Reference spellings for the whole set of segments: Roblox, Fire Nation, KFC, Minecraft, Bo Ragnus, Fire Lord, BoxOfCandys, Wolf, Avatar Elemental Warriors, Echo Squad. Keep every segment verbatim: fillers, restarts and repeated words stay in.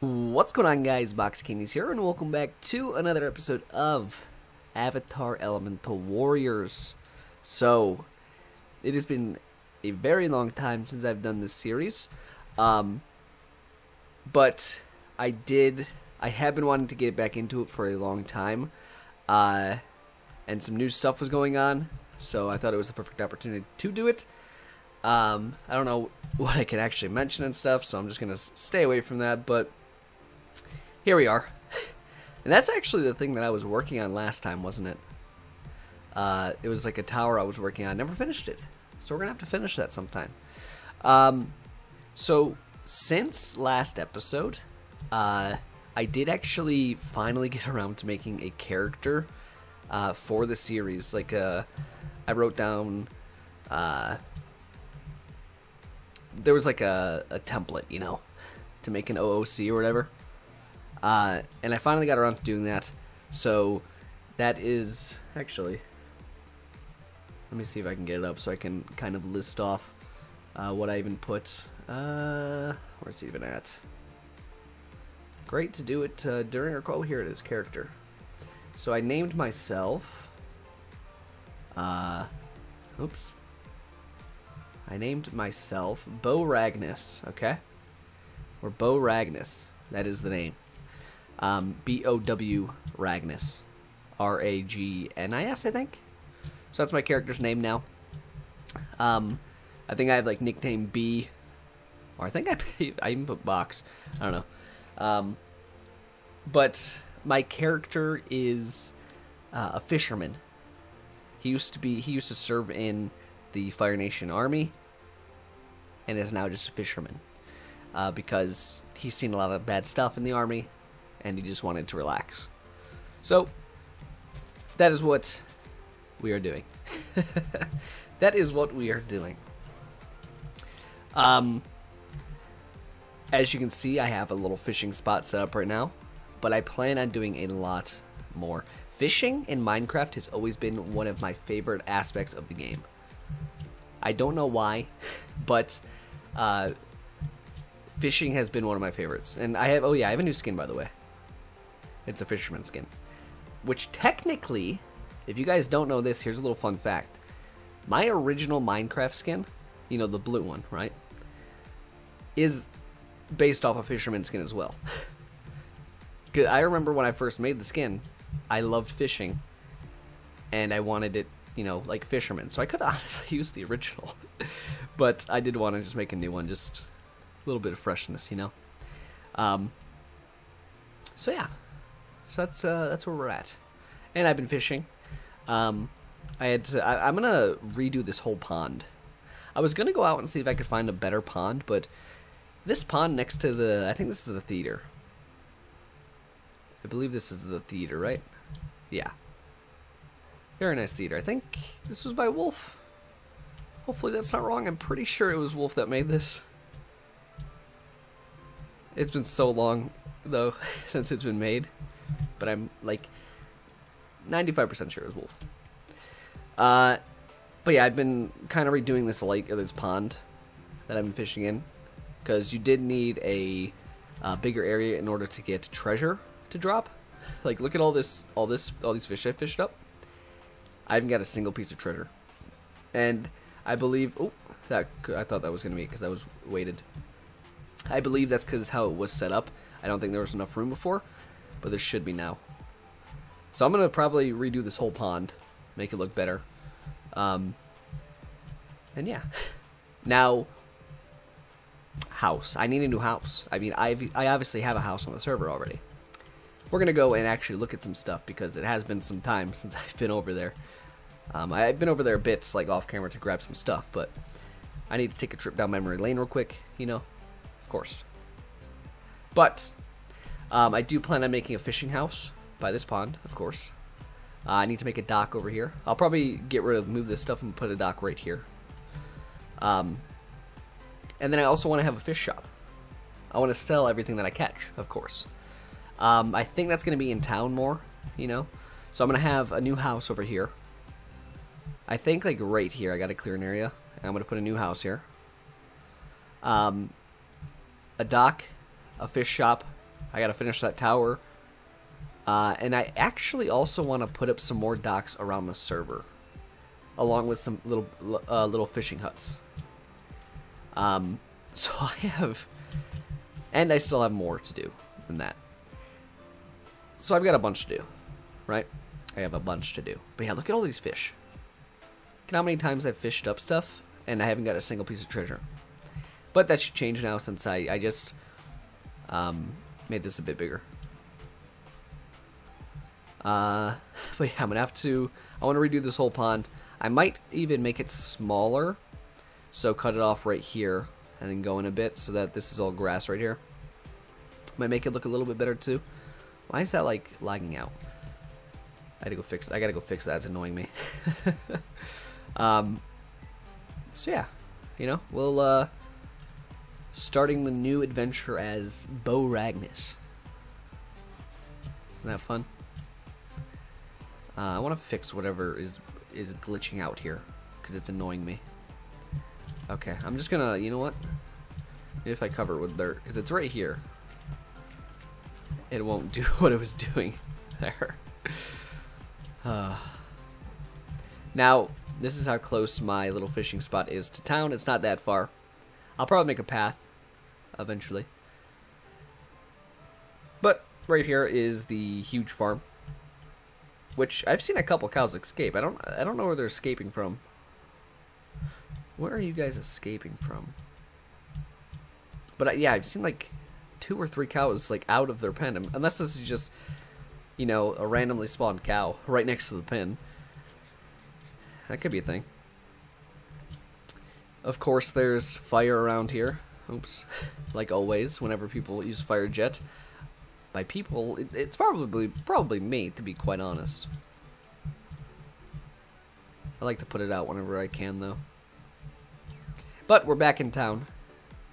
What's going on, guys? BoxOfCandys here, and welcome back to another episode of Avatar Elemental Warriors. So, it has been a very long time since I've done this series, um, but I did, I have been wanting to get back into it for a long time, uh, and some new stuff was going on, so I thought it was the perfect opportunity to do it. Um, I don't know what I can actually mention and stuff, so I'm just going to stay away from that, but here we are. And that's actually the thing that I was working on last time, wasn't it? Uh, it was like a tower I was working on. Never finished it. So we're going to have to finish that sometime. Um, so since last episode, uh, I did actually finally get around to making a character uh, for the series. Like, uh, I wrote down... Uh, there was like a, a template, you know, to make an O O C or whatever. Uh, and I finally got around to doing that. So that is actually, let me see if I can get it up so I can kind of list off uh, what I even put. Uh, where's it even at? Great to do it uh, during our call. Here it is, character. So I named myself, uh, oops. I named myself Bo Ragnus, okay? Or Bo Ragnus. That is the name. Um, B O W Ragnus. R A G N I S, I think. So that's my character's name now. Um, I think I have, like, nickname B. Or I think I, I even put Box. I don't know. Um, but my character is uh, a fisherman. He used to be, he used to serve in the Fire Nation army, and is now just a fisherman uh, because he's seen a lot of bad stuff in the army and he just wanted to relax. So that is what we are doing. That is what we are doing. Um, as you can see, I have a little fishing spot set up right now, but I plan on doing a lot more. Fishing in Minecraft has always been one of my favorite aspects of the game. I don't know why, but uh, fishing has been one of my favorites. And I have, oh yeah, I have a new skin, by the way. It's a fisherman skin. Which technically, if you guys don't know this, here's a little fun fact. My original Minecraft skin, you know, the blue one, right, is based off a fisherman skin as well. Cause I remember when I first made the skin, I loved fishing, and I wanted it, you know, like fisherman. So I could honestly use the original, but I did want to just make a new one, just a little bit of freshness, you know. Um, so yeah, so that's uh, that's where we're at. And I've been fishing. Um, I had to, I, I'm gonna redo this whole pond. I was gonna go out and see if I could find a better pond, but this pond next to the, I think this is the theater. I believe this is the theater, right? Yeah. Very nice theater. I think this was by Wolf. Hopefully that's not wrong. I'm pretty sure it was Wolf that made this. It's been so long, though, since it's been made. But I'm, like, ninety-five percent sure it was Wolf. Uh, but yeah, I've been kind of redoing this lake, or this pond that I've been fishing in. Because you did need a, a bigger area in order to get treasure to drop. Like, look at all this, all this, all these fish I fished up. I haven't got a single piece of treasure, and I believe, oh, that, I thought that was going to be because that was weighted. I believe that's because how it was set up. I don't think there was enough room before, but there should be now. So I'm going to probably redo this whole pond, make it look better. Um, and yeah, now, house. I need a new house. I mean, I've, I obviously have a house on the server already. We're going to go and actually look at some stuff because it has been some time since I've been over there. Um, I've been over there a bit, like off camera, to grab some stuff, but I need to take a trip down memory lane real quick, you know, of course. But um, I do plan on making a fishing house by this pond, of course. Uh, I need to make a dock over here. I'll probably get rid of, move this stuff and put a dock right here. Um, and then I also want to have a fish shop. I want to sell everything that I catch, of course. Um, I think that's going to be in town more, you know, so I'm going to have a new house over here. I think like right here, I got to clear an area. And I'm going to put a new house here. Um, a dock, a fish shop, I gotta finish that tower. Uh, and I actually also want to put up some more docks around the server, along with some little uh, little fishing huts. Um, so I have, and I still have more to do than that. So I've got a bunch to do, right? I have a bunch to do. But yeah, look at all these fish. Look at how many times I've fished up stuff, and I haven't got a single piece of treasure. But that should change now since I, I just um, made this a bit bigger. Uh, but yeah, I'm gonna have to, I want to redo this whole pond. I might even make it smaller, so cut it off right here and then go in a bit so that this is all grass right here. Might make it look a little bit better too. Why is that like lagging out? I had to go fix, I gotta go fix that, it's annoying me. um, so yeah, you know, we'll, uh, starting the new adventure as Bo Ragnus. Isn't that fun? Uh, I want to fix whatever is is glitching out here, because it's annoying me. Okay, I'm just gonna, you know what? Maybe if I cover it with dirt, because it's right here, it won't do what it was doing there. Uh, now, this is how close my little fishing spot is to town. It's not that far. I'll probably make a path eventually. But right here is the huge farm, which I've seen a couple cows escape. I don't I don't know where they're escaping from. Where are you guys escaping from? But I, yeah, I've seen like two or three cows like out of their pen, unless this is just, you know, a randomly spawned cow right next to the pen. That could be a thing. Of course, there's fire around here. Oops. Like always, whenever people use fire jet. By people, it, it's probably probably me, to be quite honest. I like to put it out whenever I can, though. But we're back in town.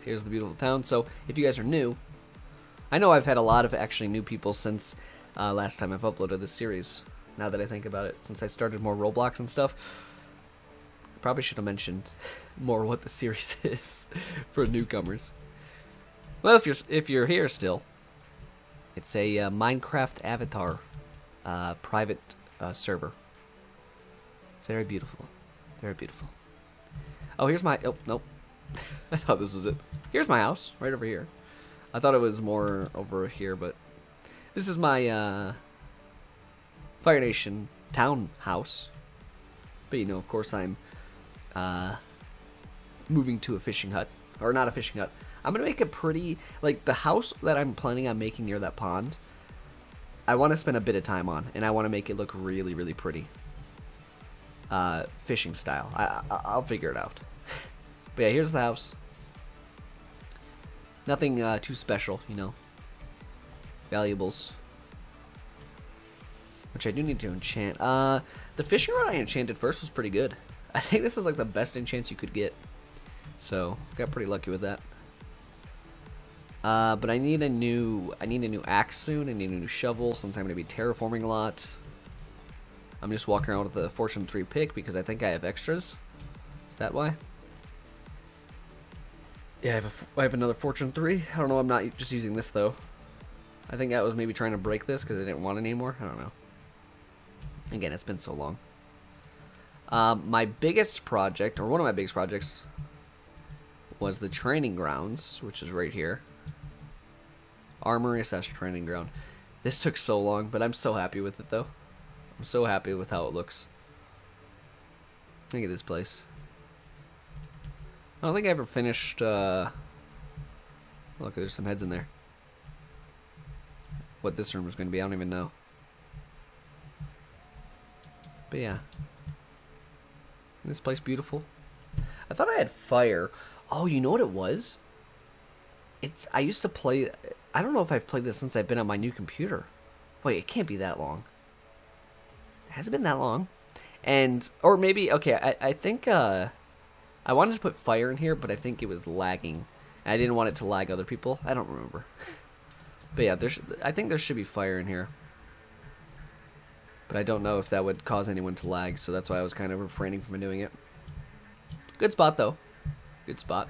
Here's the beautiful town. So if you guys are new, I know I've had a lot of actually new people since uh, last time I've uploaded this series. Now that I think about it, since I started more Roblox and stuff, I probably should have mentioned more what the series is for newcomers. Well, if you're if you're here still. It's a uh, Minecraft Avatar uh, private uh, server. Very beautiful. Very beautiful. Oh, here's my... Oh, nope. I thought this was it. Here's my house, right over here. I thought it was more over here, but... This is my uh, Fire Nation town house. But, you know, of course I'm uh, moving to a fishing hut. Or not a fishing hut. I'm going to make a pretty, like the house that I'm planning on making near that pond, I want to spend a bit of time on, and I want to make it look really, really pretty. Uh, fishing style. I, I, I'll figure it out. But yeah, here's the house. Nothing uh, too special, you know. Valuables. Which I do need to enchant. Uh, the fishing rod I enchanted first was pretty good. I think this is like the best enchant you could get. So, got pretty lucky with that. Uh, but I need a new, I need a new axe soon. I need a new shovel since I'm going to be terraforming a lot. I'm just walking around with a fortune three pick because I think I have extras. Is that why? Yeah, I have, a, I have another fortune three. I don't know. I'm not just using this though. I think I was maybe trying to break this because I didn't want it anymore. I don't know. Again, it's been so long. Um, my biggest project, or one of my biggest projects, was the training grounds, which is right here. Armory slash training ground. This took so long, but I'm so happy with it though. I'm so happy with how it looks. Look at this place. I don't think I ever finished uh look, there's some heads in there. What this room is gonna be, I don't even know. But yeah. Isn't this place beautiful? I thought I had fire. Oh, you know what it was? It's I used to play... I don't know if I've played this since I've been on my new computer. Wait, it can't be that long. It hasn't been that long. And... Or maybe... Okay, I, I think... Uh, I wanted to put fire in here, but I think it was lagging. I didn't want it to lag other people. I don't remember. But yeah, there's, I think there should be fire in here. But I don't know if that would cause anyone to lag, so that's why I was kind of refraining from doing it. Good spot, though. Good spot.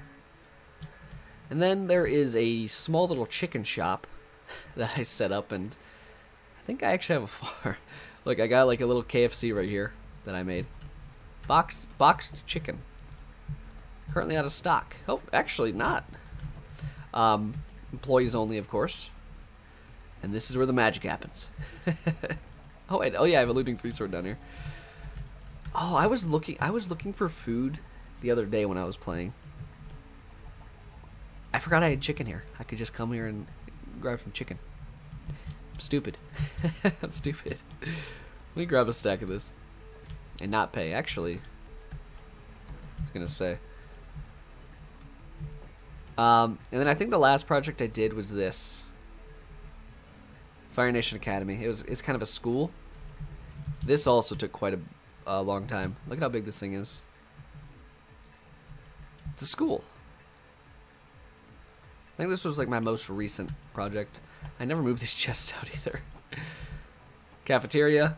And then there is a small little chicken shop that I set up, and I think I actually have a farm. Look, I got like a little K F C right here that I made. Box, boxed chicken. Currently out of stock. Oh, actually not. Um, employees only, of course. And this is where the magic happens. Oh wait, oh yeah, I have a looting three sword down here. Oh, I was looking, I was looking for food the other day when I was playing. I forgot I had chicken here. I could just come here and grab some chicken. I'm stupid. I'm stupid. Let me grab a stack of this and not pay. Actually, I was gonna say. Um, and then I think the last project I did was this. Fire Nation Academy. It was it's kind of a school. This also took quite a uh, long time. Look at how big this thing is. It's a school. I think this was like my most recent project. I never moved these chests out either. Cafeteria.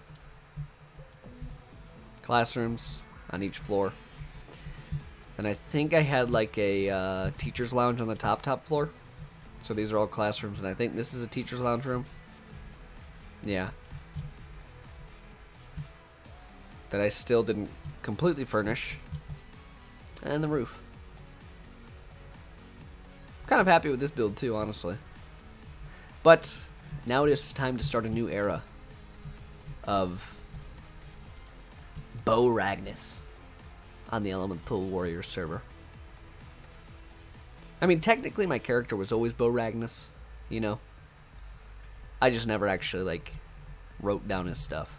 Classrooms on each floor. And I think I had like a uh, teacher's lounge on the top top floor. So these are all classrooms, and I think this is a teacher's lounge room. Yeah. That I still didn't completely furnish. And the roof. I'm kind of happy with this build too, honestly. But now it is time to start a new era of Bo Ragnus on the Elemental Warriors server. I mean, technically my character was always Bo Ragnus, you know. I just never actually, like, wrote down his stuff.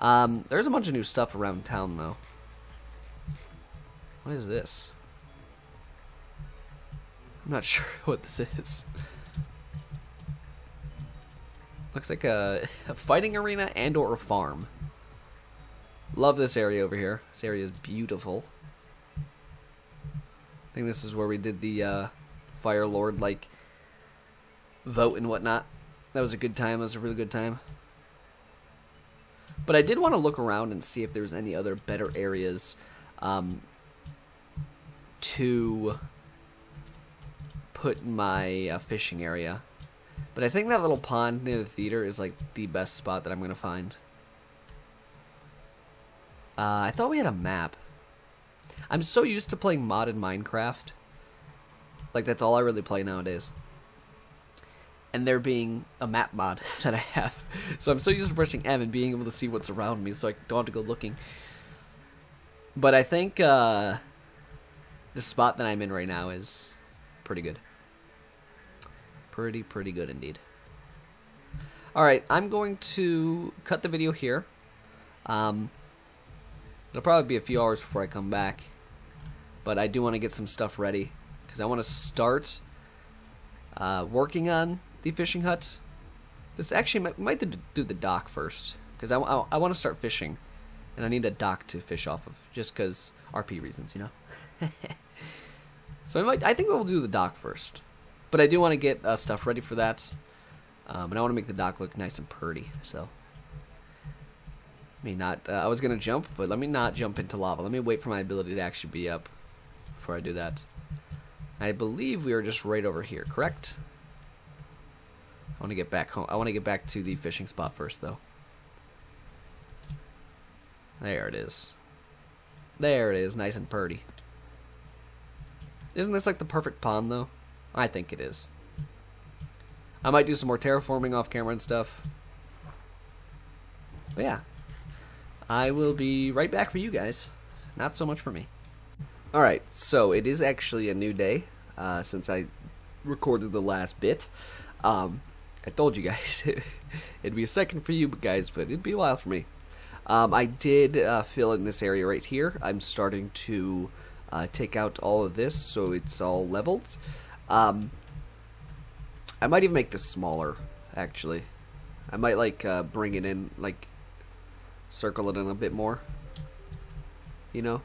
Um, there's a bunch of new stuff around town, though. What is this? I'm not sure what this is. Looks like a, a fighting arena and or a farm. Love this area over here. This area is beautiful. I think this is where we did the uh, Fire Lord, like, vote and whatnot. That was a good time. That was a really good time. But I did want to look around and see if there was any other better areas um, to put my uh, fishing area. But I think that little pond near the theater is like the best spot that I'm going to find. Uh, I thought we had a map. I'm so used to playing modded Minecraft. Like, that's all I really play nowadays. And there being a map mod that I have. So I'm so used to pressing M and being able to see what's around me, so I don't have to go looking. But I think uh, the spot that I'm in right now is pretty good. Pretty, pretty good indeed. Alright, I'm going to cut the video here. Um, it'll probably be a few hours before I come back. But I do want to get some stuff ready, because I want to start uh, working on the fishing hut. This actually might, might do the dock first, because I, I, I want to start fishing, and I need a dock to fish off of, just because R P reasons, you know. So I might, I think we'll do the dock first, but I do want to get uh, stuff ready for that, um, and I want to make the dock look nice and pretty. So let me not. Uh, I was gonna jump, but let me not jump into lava. Let me wait for my ability to actually be up before I do that. I believe we are just right over here, correct? I want to get back home. I want to get back to the fishing spot first, though. There it is. There it is, nice and purty. Isn't this like the perfect pond, though? I think it is. I might do some more terraforming off camera and stuff. But yeah. I will be right back for you guys. Not so much for me. Alright, so it is actually a new day uh, since I recorded the last bit. Um, I told you guys it'd be a second for you guys, but it'd be a while for me. Um, I did uh, fill in this area right here. I'm starting to uh, take out all of this so it's all leveled. Um, I might even make this smaller, actually. I might like uh, bring it in, like circle it in a bit more. You know?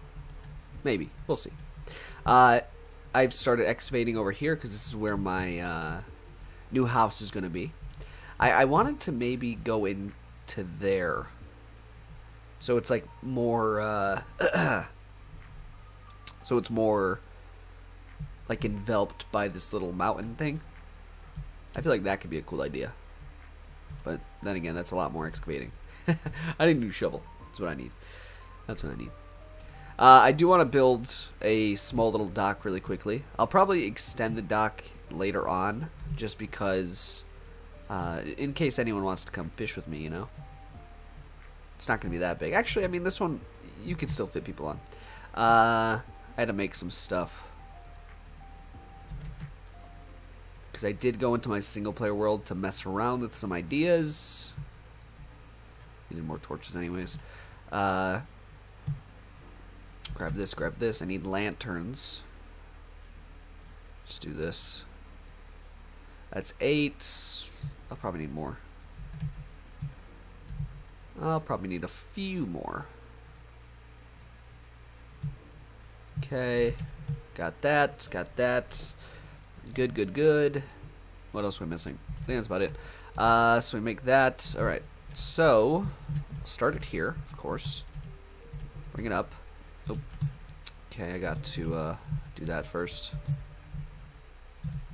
Maybe. We'll see. Uh, I've started excavating over here because this is where my uh, new house is going to be. I, I wanted to maybe go into there. So it's like more... Uh, so it's more like enveloped by this little mountain thing. I feel like that could be a cool idea. But then again, that's a lot more excavating. I need a new shovel. That's what I need. That's what I need. Uh, I do want to build a small little dock really quickly. I'll probably extend the dock later on, just because, uh, in case anyone wants to come fish with me, you know. It's not going to be that big. Actually, I mean, this one, you can still fit people on. Uh, I had to make some stuff. Because I did go into my single-player world to mess around with some ideas. Needed more torches anyways. Uh, grab this, grab this. I need lanterns. Just do this. That's eight. I'll probably need more. I'll probably need a few more. Okay. Got that. Got that. Good, good, good. What else are we missing? I think that's about it. Uh, so we make that. Alright. So, start it here, of course. Bring it up. Oh. Okay, I got to uh, do that first.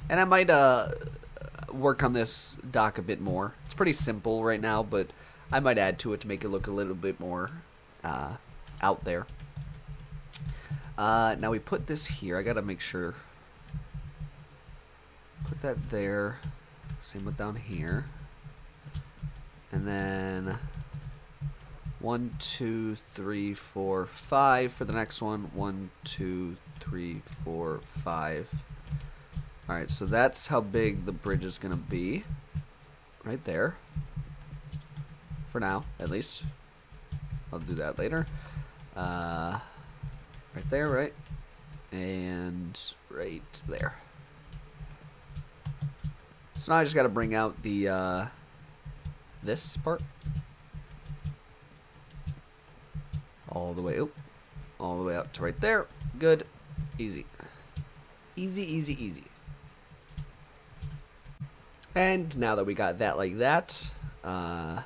And I might uh, work on this dock a bit more. It's pretty simple right now, but I might add to it to make it look a little bit more uh, out there. Uh, now we put this here. I gotta make sure. Put that there. Same with down here. And then one, two, three, four, five for the next one. One, two, three, four, five. All right, so that's how big the bridge is gonna be. Right there. For now, at least. I'll do that later. Uh, right there, right? And right there. So now I just got to bring out the uh, this part. All the way up. All the way up to right there. Good. Easy. Easy, easy, easy. And now that we got that like that, uh,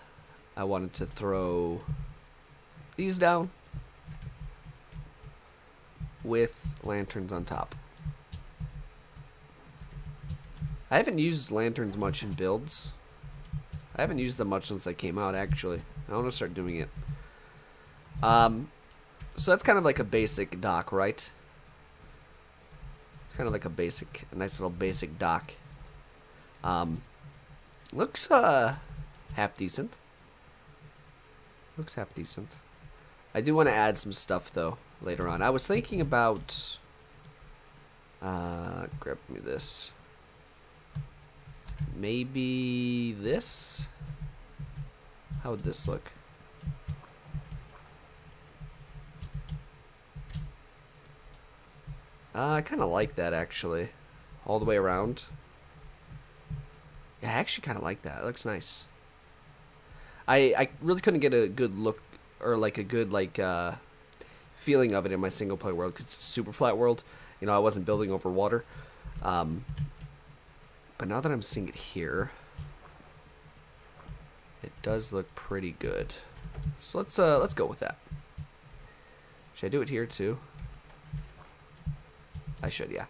I wanted to throw these down with lanterns on top. I haven't used lanterns much in builds. I haven't used them much since they came out, actually. I want to start doing it. Um, so that's kind of like a basic dock, right? It's kind of like a basic, a nice little basic dock. Um, looks uh half decent. Looks half decent. I do want to add some stuff, though, later on. I was thinking about... Uh, grab me this. Maybe this? How would this look? Uh, I kind of like that, actually. All the way around. Yeah, I actually kind of like that. It looks nice. I, I really couldn't get a good look or like a good like uh, feeling of it in my single player world because it's a super flat world. You know, I wasn't building over water. Um, but now that I'm seeing it here, it does look pretty good. So let's uh, let's go with that. Should I do it here too? I should, yeah.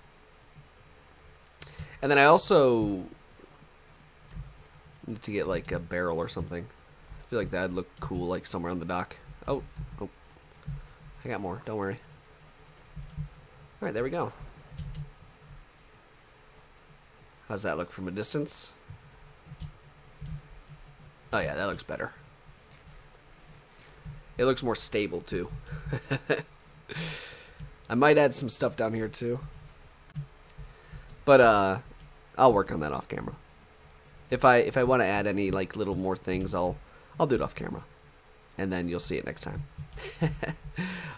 And then I also need to get like a barrel or something. I feel like that'd look cool, like somewhere on the dock. Oh, oh, I got more. Don't worry. All right, there we go. How's that look from a distance? Oh yeah, that looks better. It looks more stable too. I might add some stuff down here too, but uh, I'll work on that off camera. If I if I want to add any like little more things, I'll. I'll do it off camera, and then you'll see it next time.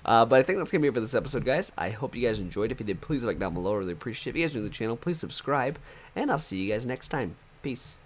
uh, but I think that's going to be it for this episode, guys. I hope you guys enjoyed. If you did, please like down below. I really appreciate it. If you guys are new to the channel, please subscribe, and I'll see you guys next time. Peace.